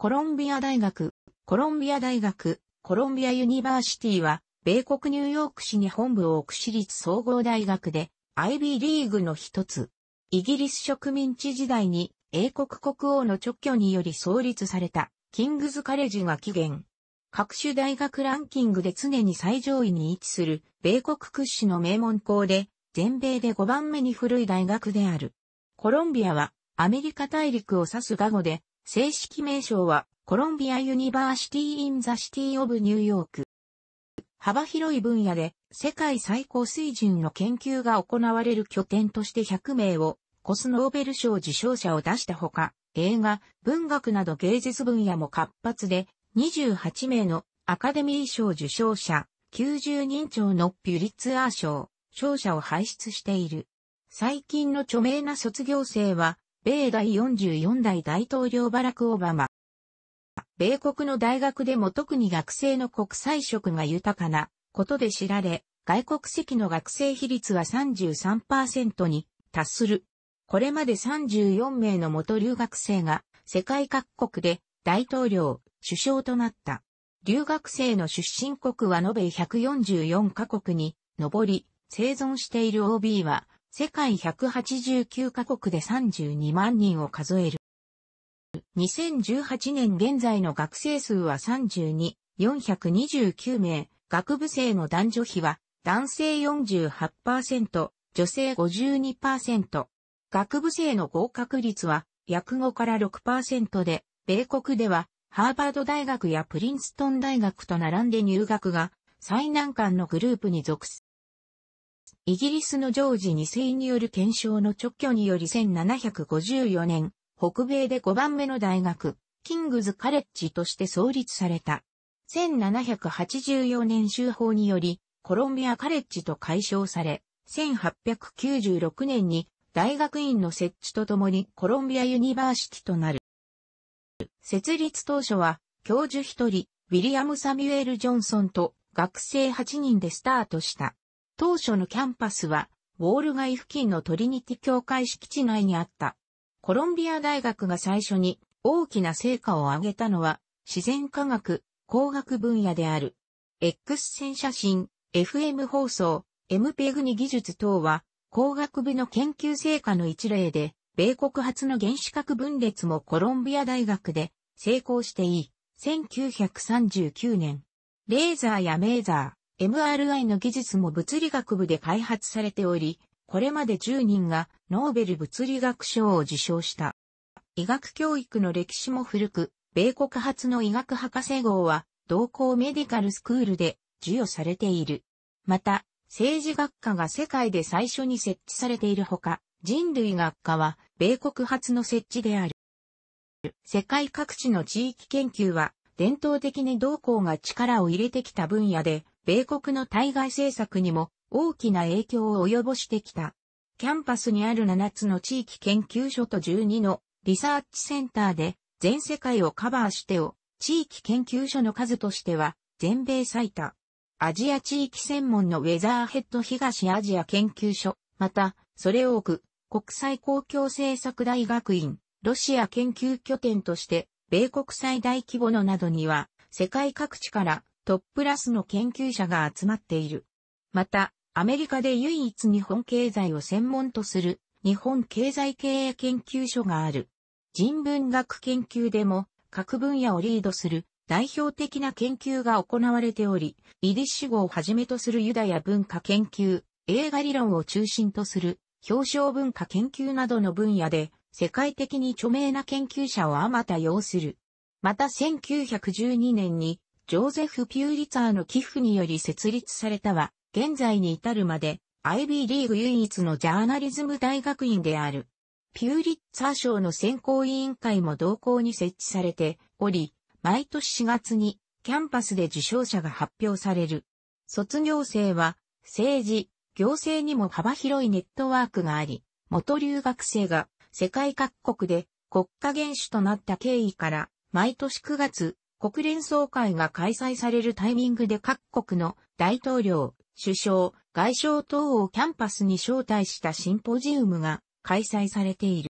コロンビアユニバーシティは、米国ニューヨーク市に本部を置く私立総合大学で、アイビーリーグの一つ。イギリス植民地時代に、英国国王の勅許により創立された、キングズカレッジが起源。各種大学ランキングで常に最上位に位置する、米国屈指の名門校で、全米で5番目に古い大学である。コロンビアは、アメリカ大陸を指す語語で、正式名称は、コロンビアユニバーシティ・イン・ザ・シティ・オブ・ニューヨーク。幅広い分野で世界最高水準の研究が行われる拠点として100名を超すノーベル賞受賞者を出したほか、映画、文学など芸術分野も活発で、28名のアカデミー賞受賞者、90人超のピュリツァー賞、賞者を輩出している。最近の著名な卒業生は、米第44代大統領バラク・オバマ。米国の大学でも特に学生の国際色が豊かなことで知られ、外国籍の学生比率は 33% に達する。これまで34名の元留学生が世界各国で大統領、首相となった。留学生の出身国は延べ144カ国に上り、生存している OB は世界189カ国で32万人を数える。2018年現在の学生数は32,429 名、学部生の男女比は男性 48%、女性 52%、学部生の合格率は約5から 6% で、米国ではハーバード大学やプリンストン大学と並んで入学が最難関のグループに属す。イギリスのジョージ2世による憲章の勅許により1754年、北米で5番目の大学、キングズカレッジとして創立された。1784年州法により、コロンビアカレッジと改称され、1896年に大学院の設置とともにコロンビアユニバーシティとなる。設立当初は、教授1人、ウィリアム・サミュエル・ジョンソンと学生8人でスタートした。当初のキャンパスは、ウォール街付近のトリニティ教会敷地内にあった。コロンビア大学が最初に大きな成果を上げたのは自然科学、工学分野である。X 線写真、FM 放送、MPEG2 技術等は工学部の研究成果の一例で、米国初の原子核分裂もコロンビア大学で成功していい。1939年。レーザーやメーザー、MRI の技術も物理学部で開発されており、これまで10人がノーベル物理学賞を受賞した。医学教育の歴史も古く、米国初の医学博士号は同校メディカルスクールで授与されている。また、政治学科が世界で最初に設置されているほか、人類学科は米国初の設置である。世界各地の地域研究は伝統的に同校が力を入れてきた分野で、米国の対外政策にも大きな影響を及ぼしてきた。キャンパスにある7つの地域研究所と12のリサーチセンターで全世界をカバーしてを地域研究所の数としては全米最多。アジア地域専門のウェザーヘッド東アジア研究所、またそれを置く国際公共政策大学院、ロシア研究拠点として米国最大規模のなどには世界各地からトップラスの研究者が集まっている。また、アメリカで唯一日本経済を専門とする日本経済経営研究所がある。人文学研究でも各分野をリードする代表的な研究が行われており、イディッシュ語をはじめとするユダヤ文化研究、映画理論を中心とする表象文化研究などの分野で世界的に著名な研究者をあまた擁する。また1912年にジョーゼフ・ピューリツァーの寄付により設立されたは、現在に至るまで、アイビーリーグ唯一のジャーナリズム大学院である。ピューリッツァー賞の選考委員会も同校に設置されており、毎年4月にキャンパスで受賞者が発表される。卒業生は、政治、行政にも幅広いネットワークがあり、元留学生が世界各国で国家元首となった経緯から、毎年9月、国連総会が開催されるタイミングで各国の大統領、首相、外相等をキャンパスに招待したシンポジウムが開催されている。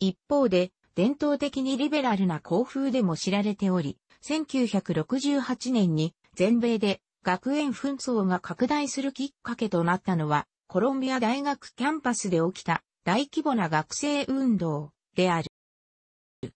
一方で、伝統的にリベラルな校風でも知られており、1968年に全米で学園紛争が拡大するきっかけとなったのは、コロンビア大学キャンパスで起きた大規模な学生運動である。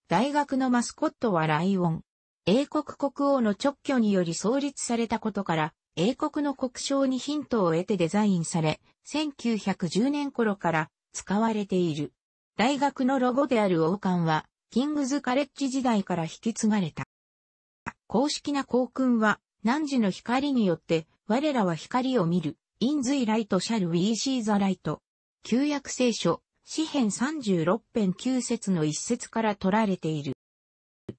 大学のマスコットはライオン。英国国王の勅許により創立されたことから、英国の国章にヒントを得てデザインされ、1910年頃から使われている。大学のロゴである王冠は、キングズカレッジ時代から引き継がれた。公式な校訓は、汝の光によって、我らは光を見る。In the light shall we see the light。旧約聖書、詩編36編9節の一節から取られている。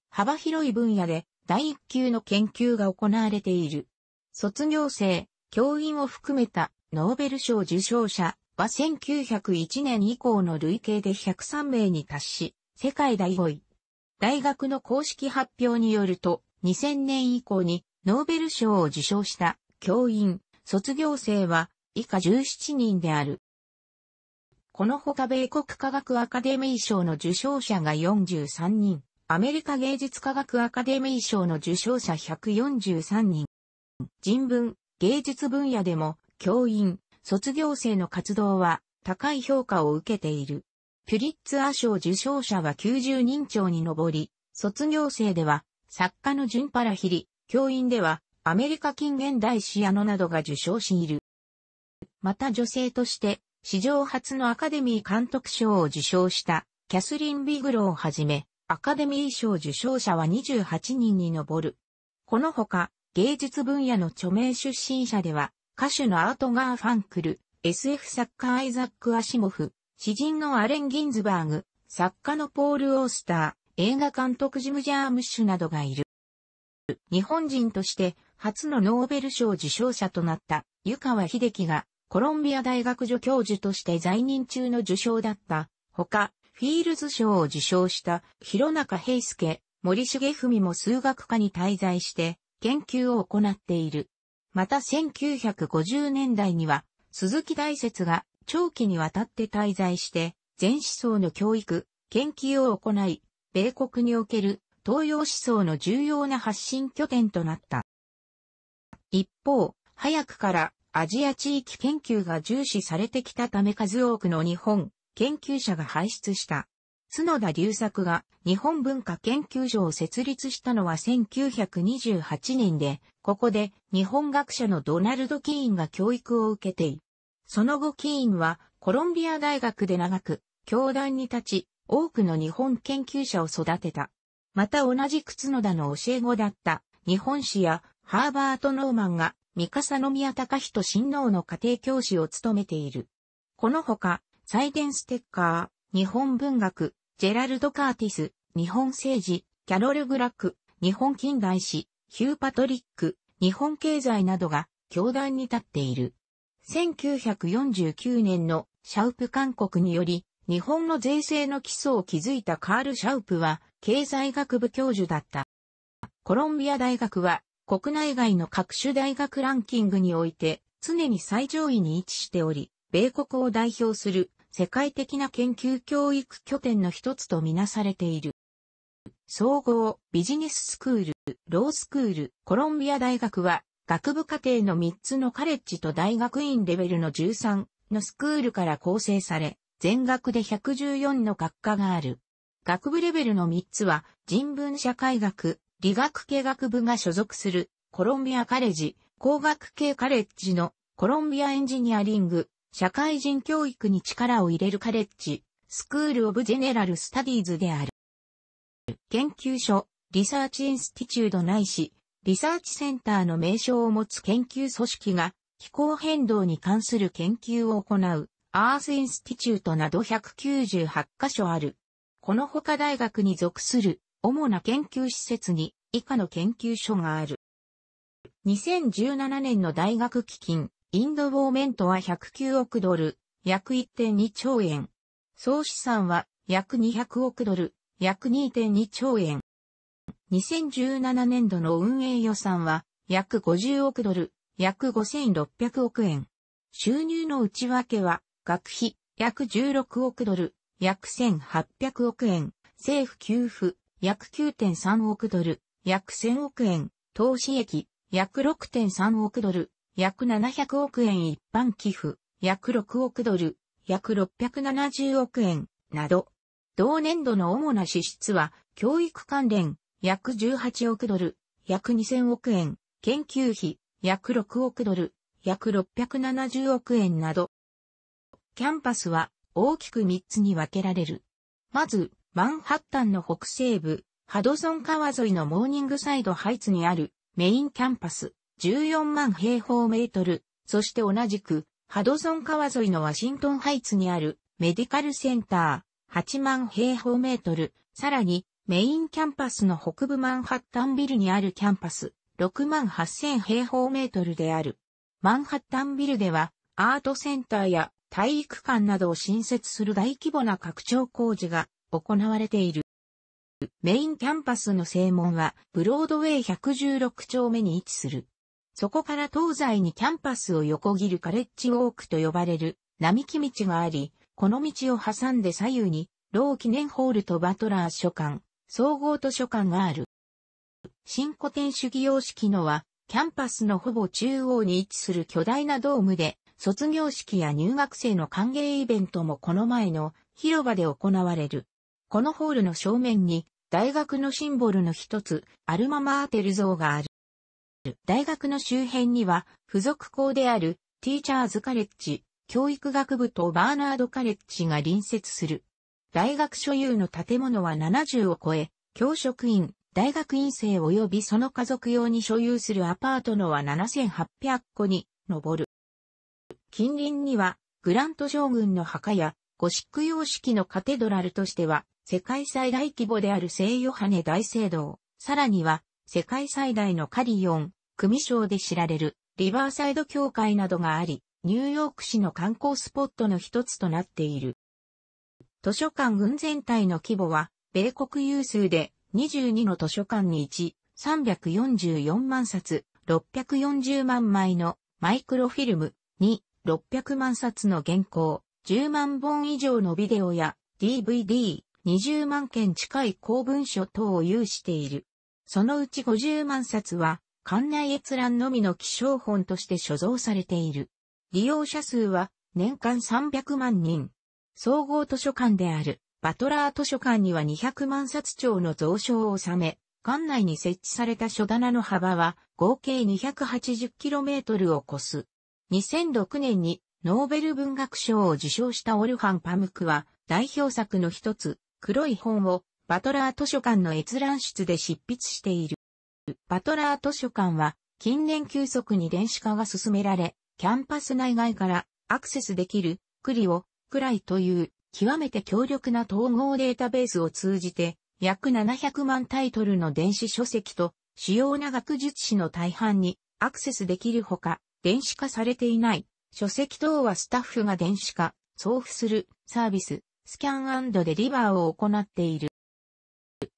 幅広い分野で第一級の研究が行われている。卒業生、教員を含めたノーベル賞受賞者は1901年以降の累計で103名に達し、世界第5位。大学の公式発表によると、2000年以降にノーベル賞を受賞した教員、卒業生は以下17人である。このほか米国科学アカデミー賞の受賞者が43人、アメリカ芸術科学アカデミー賞の受賞者143人。人文、芸術分野でも教員、卒業生の活動は高い評価を受けている。ピュリッツァー賞受賞者は90人超に上り、卒業生では作家のジュン・パラヒリ、教員ではアメリカ近現代史アノなどが受賞している。また女性として史上初のアカデミー監督賞を受賞したキャスリン・ビグロをはじめアカデミー賞受賞者は28人に上る。このほか芸術分野の著名出身者では歌手のアート・ガーファンクル、SF 作家アイザック・アシモフ、詩人のアレン・ギンズバーグ、作家のポール・オースター、映画監督ジム・ジャームッシュなどがいる。日本人として初のノーベル賞受賞者となった湯川秀樹がコロンビア大学助教授として在任中の受賞だったほか、フィールズ賞を受賞した弘中平介、森重文も数学科に滞在して研究を行っている。また1950年代には鈴木大拙が長期にわたって滞在して全思想の教育、研究を行い、米国における東洋思想の重要な発信拠点となった。一方、早くからアジア地域研究が重視されてきたため数多くの日本研究者が輩出した。角田隆作が日本文化研究所を設立したのは1928年で、ここで日本学者のドナルド・キーンが教育を受けている。その後キーンはコロンビア大学で長く教壇に立ち、多くの日本研究者を育てた。また同じく角田の教え子だった日本史やハーバート・ノーマンが三笠宮隆人親王の家庭教師を務めている。このほか、サイデン・ステッカー、日本文学、ジェラルド・カーティス、日本政治、キャロル・グラック、日本近代史、ヒュー・パトリック、日本経済などが教壇に立っている。1949年のシャウプ勧告により、日本の税制の基礎を築いたカール・シャウプは経済学部教授だった。コロンビア大学は国内外の各種大学ランキングにおいて常に最上位に位置しており、米国を代表する世界的な研究教育拠点の一つとみなされている。総合、ビジネススクール、ロースクール、コロンビア大学は学部課程の3つのカレッジと大学院レベルの13のスクールから構成され、全学で114の学科がある。学部レベルの3つは人文社会学、理学系学部が所属するコロンビアカレッジ、工学系カレッジのコロンビアエンジニアリング、社会人教育に力を入れるカレッジ、スクールオブジェネラルスタディーズである。研究所、リサーチインスティチュードないし、リサーチセンターの名称を持つ研究組織が気候変動に関する研究を行う。アースインスティチュートなど198カ所ある。このほか大学に属する主な研究施設に以下の研究所がある。2017年の大学基金、インド・ウォーメントは109億ドル、約 1.2 兆円。総資産は約200億ドル、約 2.2 兆円。2017年度の運営予算は約50億ドル、約5600億円。収入の内訳は、学費、約16億ドル、約1800億円、政府給付、約 9.3 億ドル、約1000億円、投資益、約 6.3 億ドル、約700億円一般寄付、約6億ドル、約670億円、など。同年度の主な支出は、教育関連、約18億ドル、約2000億円、研究費、約6億ドル、約670億円など。キャンパスは大きく3つに分けられる。まず、マンハッタンの北西部、ハドソン川沿いのモーニングサイドハイツにあるメインキャンパス、14万平方メートル、そして同じく、ハドソン川沿いのワシントンハイツにあるメディカルセンター、8万平方メートル、さらに、メインキャンパスの北部マンハッタンビルにあるキャンパス、6万8000平方メートルである。マンハッタンビルでは、アートセンターや体育館などを新設する大規模な拡張工事が行われている。メインキャンパスの正門は、ブロードウェイ116丁目に位置する。そこから東西にキャンパスを横切るカレッジウォークと呼ばれる並木道があり、この道を挟んで左右に、ロー記念ホールとバトラー書館、総合図書館がある。新古典主義様式のは、キャンパスのほぼ中央に位置する巨大なドームで、卒業式や入学生の歓迎イベントもこの前の広場で行われる。このホールの正面に、大学のシンボルの一つ、アルママーテル像がある。大学の周辺には、付属校である、ティーチャーズカレッジ、教育学部とバーナードカレッジが隣接する。大学所有の建物は70を超え、教職員、大学院生及びその家族用に所有するアパートのは7800個に上る。近隣には、グラント将軍の墓や、ゴシック様式のカテドラルとしては、世界最大規模である聖ヨハネ大聖堂、さらには、世界最大のカリヨン、組章で知られる、リバーサイド教会などがあり、ニューヨーク市の観光スポットの一つとなっている。図書館群全体の規模は、米国有数で、22の図書館に1、344万冊、640万枚のマイクロフィルム、2、600万冊の原稿、10万本以上のビデオや DVD、20万件近い公文書等を有している。そのうち50万冊は、館内閲覧のみの希少本として所蔵されている。利用者数は、年間300万人。総合図書館であるバトラー図書館には200万冊超の蔵書を収め、館内に設置された書棚の幅は合計 280km を超す。2006年にノーベル文学賞を受賞したオルハン・パムクは代表作の一つ、黒い本をバトラー図書館の閲覧室で執筆している。バトラー図書館は近年急速に電子化が進められ、キャンパス内外からアクセスできるクリオクライという極めて強力な統合データベースを通じて約700万タイトルの電子書籍と主要な学術誌の大半にアクセスできるほか電子化されていない書籍等はスタッフが電子化、送付するサービス、スキャン&デリバーを行っている。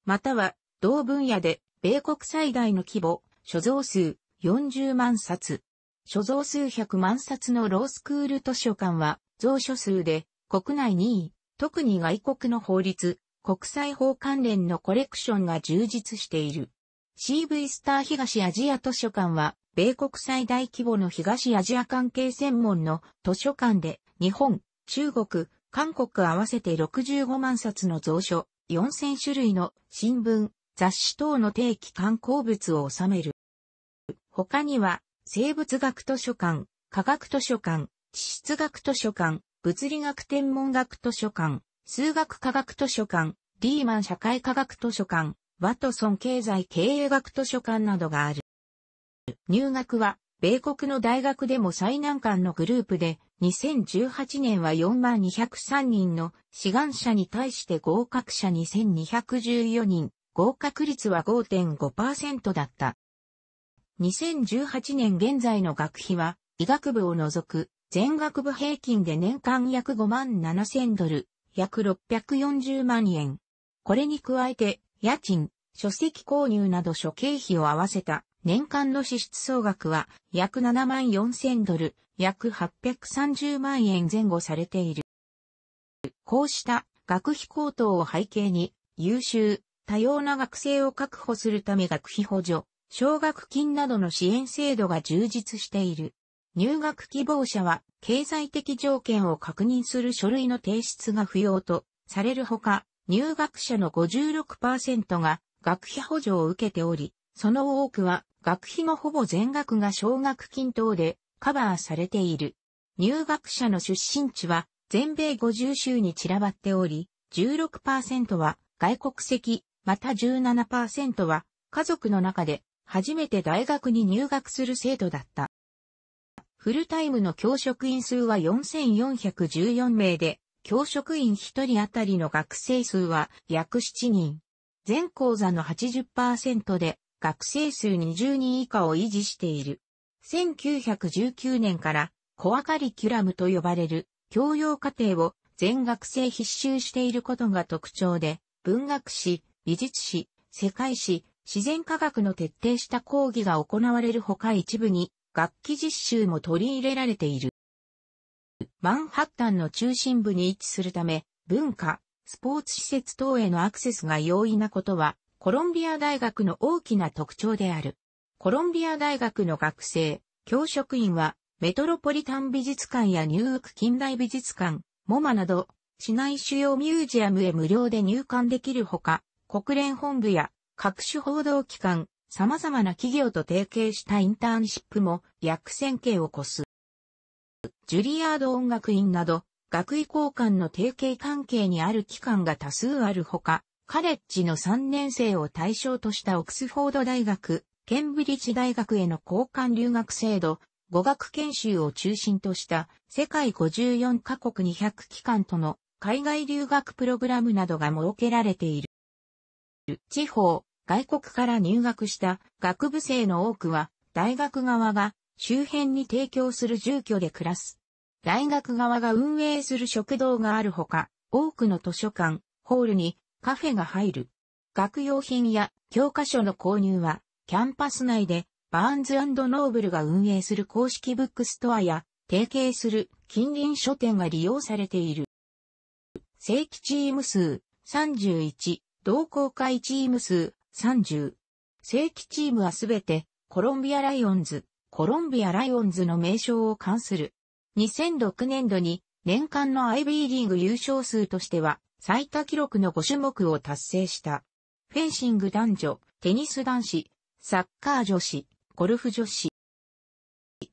または同分野で米国最大の規模、所蔵数40万冊、所蔵数100万冊のロースクール図書館は蔵書数で国内2位、特に外国の法律、国際法関連のコレクションが充実している。CV スター東アジア図書館は、米国最大規模の東アジア関係専門の図書館で、日本、中国、韓国合わせて65万冊の蔵書、4000種類の新聞、雑誌等の定期刊行物を収める。他には、生物学図書館、科学図書館、地質学図書館、物理学天文学図書館、数学科学図書館、リーマン社会科学図書館、ワトソン経済経営学図書館などがある。入学は、米国の大学でも最難関のグループで、2018年は4203人の志願者に対して合格者2214人、合格率は 5.5% だった。2018年現在の学費は、医学部を除く、全学部平均で年間約$57,000、約640万円。これに加えて、家賃、書籍購入など諸経費を合わせた年間の支出総額は約$74,000、約830万円前後されている。こうした学費高騰を背景に、優秀、多様な学生を確保するため学費補助、奨学金などの支援制度が充実している。入学希望者は経済的条件を確認する書類の提出が不要とされるほか、入学者の 56% が学費補助を受けており、その多くは学費のほぼ全額が奨学金等でカバーされている。入学者の出身地は全米50州に散らばっており、16% は外国籍、また 17% は家族の中で初めて大学に入学する制度だった。フルタイムの教職員数は4414名で、教職員1人あたりの学生数は約7人。全講座の 80% で学生数20人以下を維持している。1919年からコアカリキュラムと呼ばれる教養課程を全学生必修していることが特徴で、文学史、美術史、世界史、自然科学の徹底した講義が行われるほか一部に楽器実習も取り入れられている。マンハッタンの中心部に位置するため、文化、スポーツ施設等へのアクセスが容易なことは、コロンビア大学の大きな特徴である。コロンビア大学の学生、教職員は、メトロポリタン美術館やニューヨーク近代美術館、モマなど、市内主要ミュージアムへ無料で入館できるほか、国連本部や各種報道機関、様々な企業と提携したインターンシップも約1000件を超す。ジュリアード音楽院など、学位交換の提携関係にある機関が多数あるほか、カレッジの3年生を対象としたオックスフォード大学、ケンブリッジ大学への交換留学制度、語学研修を中心とした世界54カ国200機関との海外留学プログラムなどが設けられている。地方、外国から入学した学部生の多くは、大学側が周辺に提供する住居で暮らす。大学側が運営する食堂があるほか、多くの図書館、ホールにカフェが入る。学用品や教科書の購入は、キャンパス内でバーンズ&ノーブルが運営する公式ブックストアや、提携する近隣書店が利用されている。正規チーム数31、同好会チーム数30。正規チームはすべてコロンビアライオンズの名称を冠する。2006年度に年間のIBリーグ優勝数としては最多記録の5種目を達成した。フェンシング男女、テニス男子、サッカー女子、ゴルフ女子。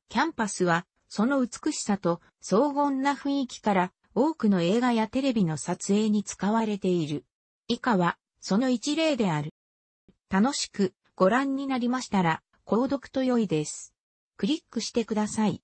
キャンパスはその美しさと荘厳な雰囲気から多くの映画やテレビの撮影に使われている。以下はその一例である。楽しくご覧になりましたら購読と良いです。クリックしてください。